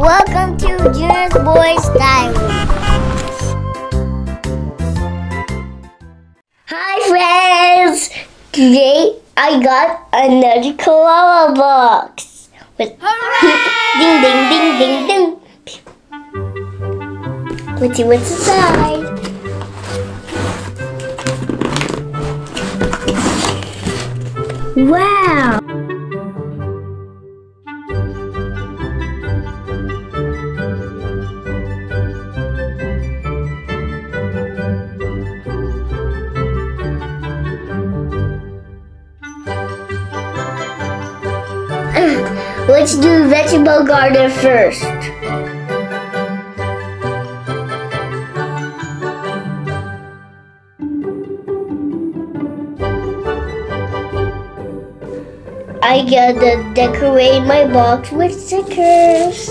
Welcome to Junaboy's Diary. Hi friends! Today I got another koala box. With ding ding ding ding ding. Let's see what's inside. Wow! Let's do vegetable garden first. I gotta decorate my box with stickers.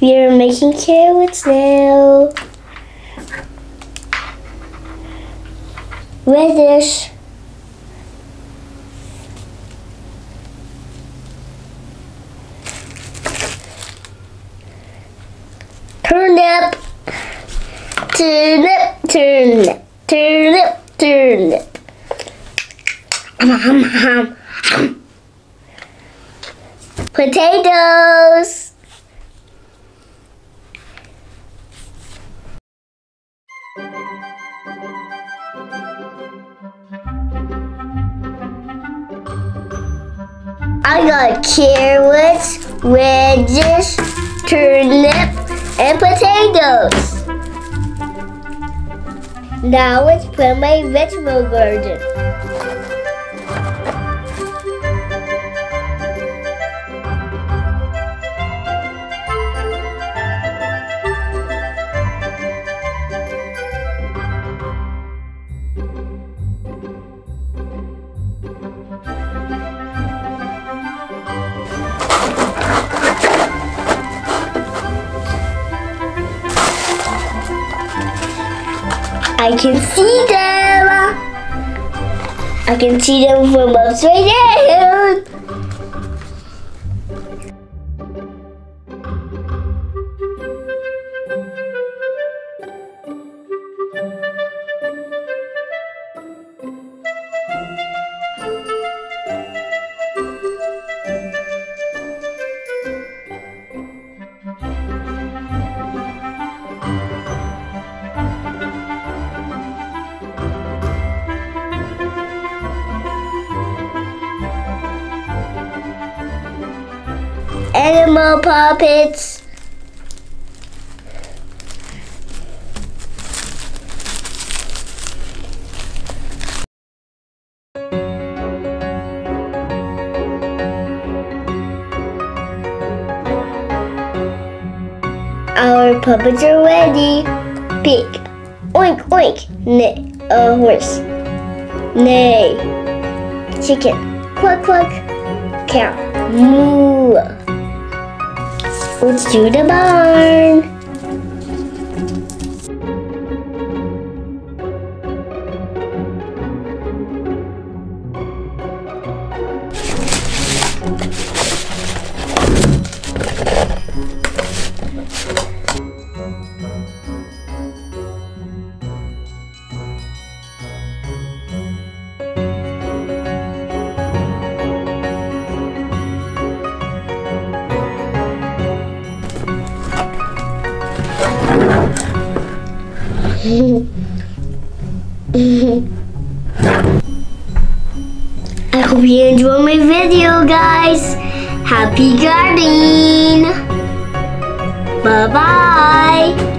We are making carrots now. Radish. Turnip. Turnip, turnip, turnip, turnip. Potatoes. I got carrots, radishes, turnip, and potatoes. Now let's plant my vegetable garden. I can see them! I can see them from upside down! Animal puppets. Our puppets are ready. Pig. Oink oink. Neigh. A horse. Neigh. Chicken. Cluck cluck. Cow. Moo. Let's do the barn. I hope you enjoyed my video, guys. Happy gardening. Bye-bye.